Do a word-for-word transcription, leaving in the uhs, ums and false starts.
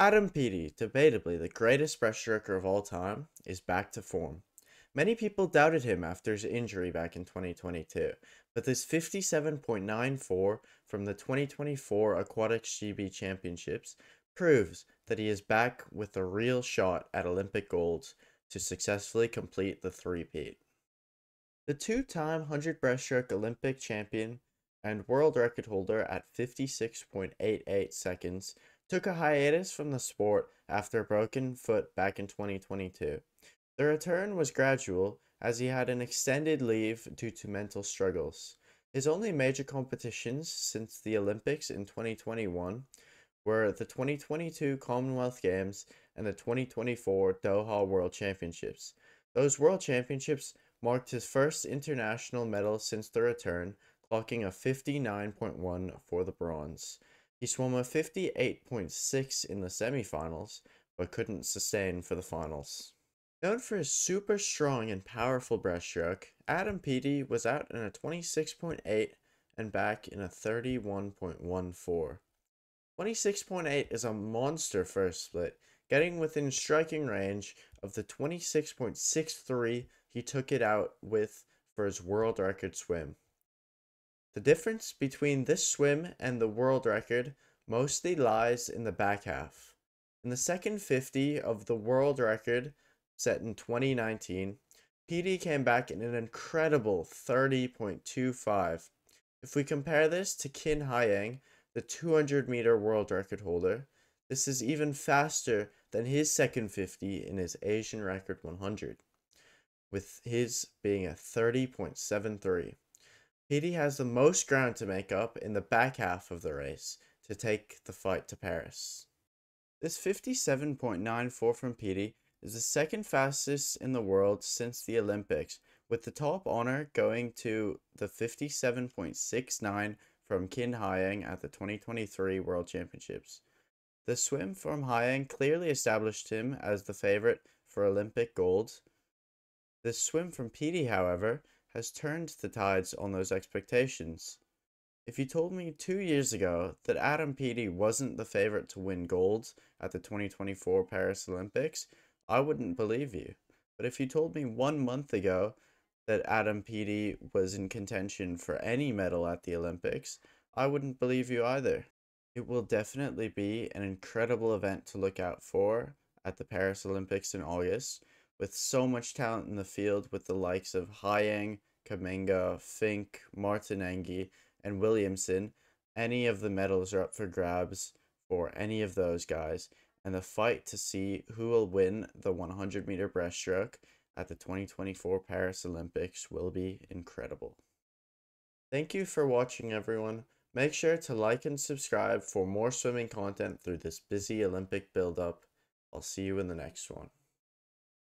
Adam Peaty, debatably the greatest breaststroker of all time, is back to form. Many people doubted him after his injury back in twenty twenty-two, but this fifty-seven point nine four from the twenty twenty-four Aquatics G B Championships proves that he is back with a real shot at Olympic golds to successfully complete the three-peat. The two-time one hundred breaststroke Olympic champion and world record holder at fifty-six point eight eight seconds took a hiatus from the sport after a broken foot back in twenty twenty-two. The return was gradual as he had an extended leave due to mental struggles. His only major competitions since the Olympics in twenty twenty-one were the twenty twenty-two Commonwealth Games and the twenty twenty-four Doha World Championships. Those World Championships marked his first international medal since the return, clocking a fifty-nine point one for the bronze. He swam a fifty-eight point six in the semifinals, but couldn't sustain for the finals. Known for his super strong and powerful breaststroke, Adam Peaty was out in a twenty-six point eight and back in a thirty-one point one four. twenty-six point eight is a monster first split, getting within striking range of the twenty-six point six three he took it out with for his world record swim. The difference between this swim and the world record mostly lies in the back half. In the second fifty of the world record set in twenty nineteen, Peaty came back in an incredible thirty point two five. If we compare this to Qin Haiyang, the two hundred meter world record holder, this is even faster than his second fifty in his Asian record one hundred, with his being a thirty point seven three. Peaty has the most ground to make up in the back half of the race to take the fight to Paris. This fifty-seven point nine four from Peaty is the second fastest in the world since the Olympics, with the top honor going to the fifty-seven point six nine from Qin Haiyang at the twenty twenty-three World Championships. The swim from Haiyang clearly established him as the favorite for Olympic gold. The swim from Peaty, however, has turned the tides on those expectations. If you told me two years ago that Adam Peaty wasn't the favorite to win gold at the twenty twenty-four Paris Olympics, I wouldn't believe you. But if you told me one month ago that Adam Peaty was in contention for any medal at the Olympics, I wouldn't believe you either. It will definitely be an incredible event to look out for at the Paris Olympics in August, with so much talent in the field with the likes of Haiyang, Kamenga, Fink, Martinenghi, and Williamson. Any of the medals are up for grabs for any of those guys, and the fight to see who will win the one hundred meter breaststroke at the twenty twenty-four Paris Olympics will be incredible. Thank you for watching, everyone. Make sure to like and subscribe for more swimming content through this busy Olympic build-up. I'll see you in the next one.